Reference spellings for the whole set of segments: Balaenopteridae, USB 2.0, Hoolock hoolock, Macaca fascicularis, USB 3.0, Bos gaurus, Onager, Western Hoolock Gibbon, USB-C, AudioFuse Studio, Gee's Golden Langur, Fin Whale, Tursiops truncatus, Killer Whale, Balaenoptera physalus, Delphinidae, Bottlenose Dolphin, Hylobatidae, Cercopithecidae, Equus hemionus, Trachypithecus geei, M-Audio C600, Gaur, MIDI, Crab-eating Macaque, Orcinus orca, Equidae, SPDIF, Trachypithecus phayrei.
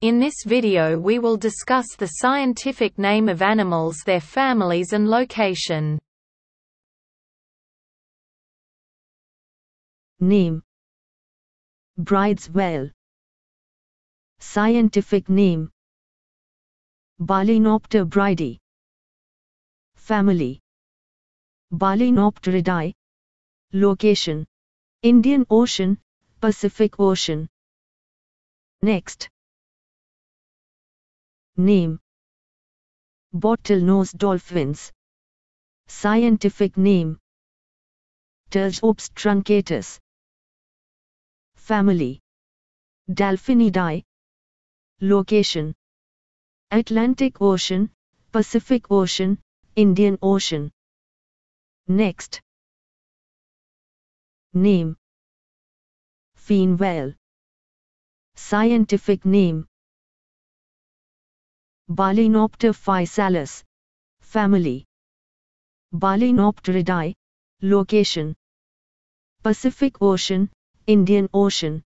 In this video we will discuss the scientific name of animals, their families and location. Name: Bryde's whale. Scientific name: Balaenoptera brydei. Family: Balaenopteridae. Location: Indian Ocean, Pacific Ocean. Next. Name: Bottlenose dolphins. Scientific name: Tursiops truncatus. Family: Delphinidae. Location: Atlantic Ocean, Pacific Ocean, Indian Ocean. Next. Name: Fin whale. Scientific name: Balaenoptera physalus. Family: Balaenopteridae. Location: Pacific Ocean, Indian Ocean.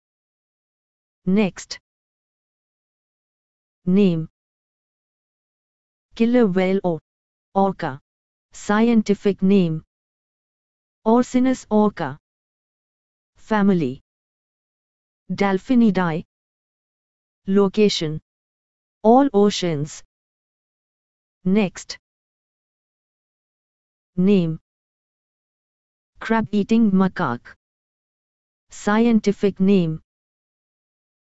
Next. Name: Killer whale or orca. Scientific name: Orcinus orca. Family: Delphinidae. Location: all oceans. Next. Name: Crab-eating macaque. Scientific name: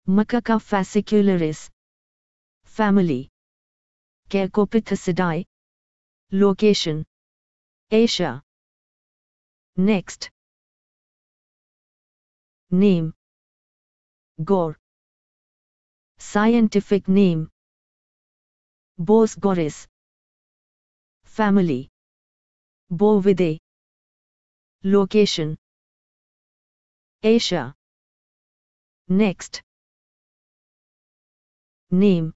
Macaca fascicularis. Family: Cercopithecidae. Location: Asia. Next. Name: Gaur. Scientific name: Bos gaurus. Family: Bovidae. Location: Asia. Next. Name: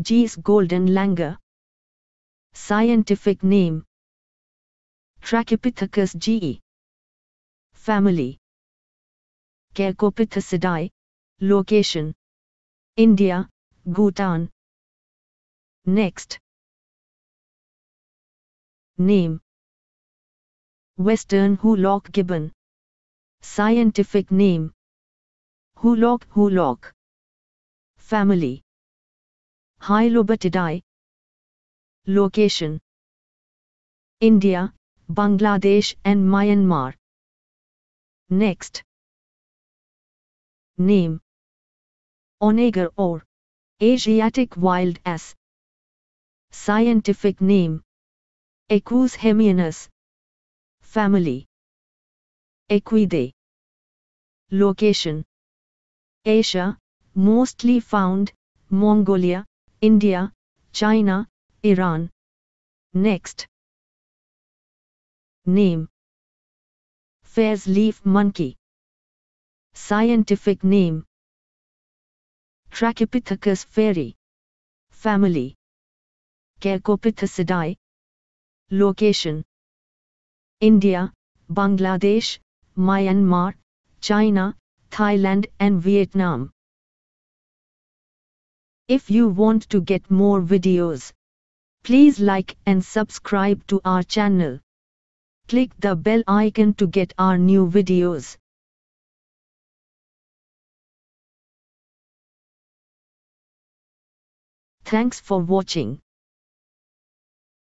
Gee's golden langur. Scientific name: Trachypithecus geei. Family: Cercopithecidae. Location: India, Bhutan. Next. Name: Western Hoolock Gibbon. Scientific name: Hoolock hoolock. Family: Hylobatidae. Location: India, Bangladesh and Myanmar. Next. Name: Onager or Asiatic wild ass. Scientific name: Equus hemionus. Family: Equidae. Location: Asia, mostly found Mongolia, India, China, Iran. Next. Name: Phayre's leaf monkey. Scientific name: Trachypithecus phayrei. Family: Cercopithecidae. Location: India, Bangladesh, Myanmar, China, Thailand and Vietnam. If you want to get more videos, please like and subscribe to our channel. Click the bell icon to get our new videos. Thanks for watching.